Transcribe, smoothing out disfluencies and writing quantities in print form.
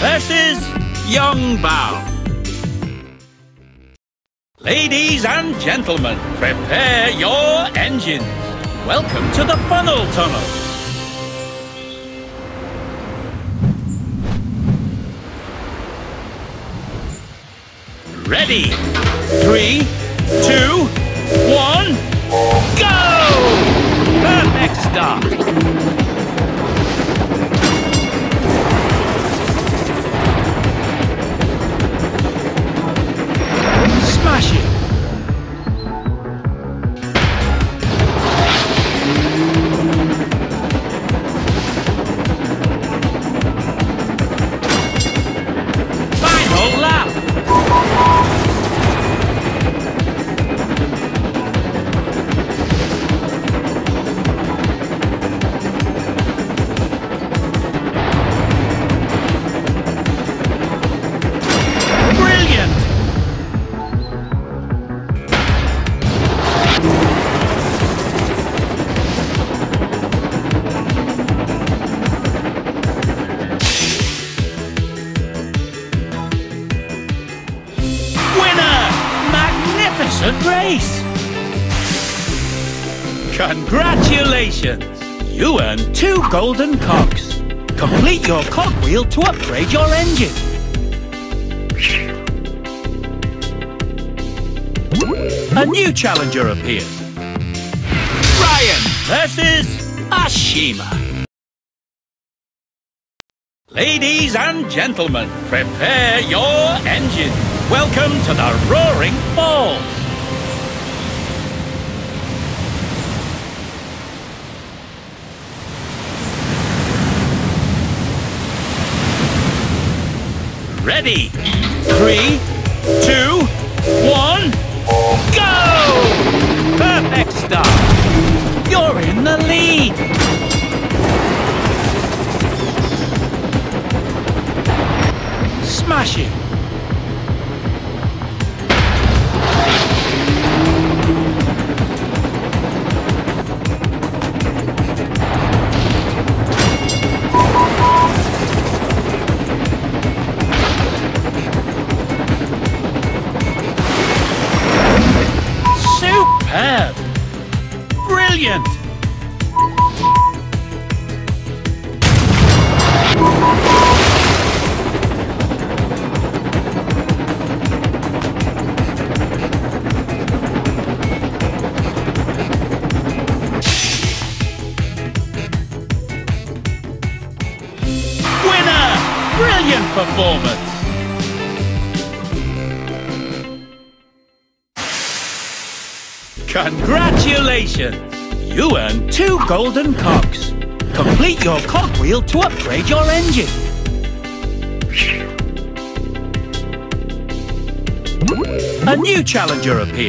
versus Yong Bao. Ladies and gentlemen, prepare your engines. Welcome to the Funnel Tunnel. Ready? 3, 2, 1, go! Perfect start. Smash it. Grace! Congratulations! You earned 2 golden cogs. Complete your cogwheel to upgrade your engine. A new challenger appears. Brian versus Ashima. Ladies and gentlemen, prepare your engine. Welcome to the Roaring Falls. Ready? 3, 2, 1, go! Perfect start. You're in the lead. Smash it. Brilliant! Winner! Brilliant performance! Congratulations! You earned 2 golden cogs. Complete your cogwheel to upgrade your engine. A new challenger appears.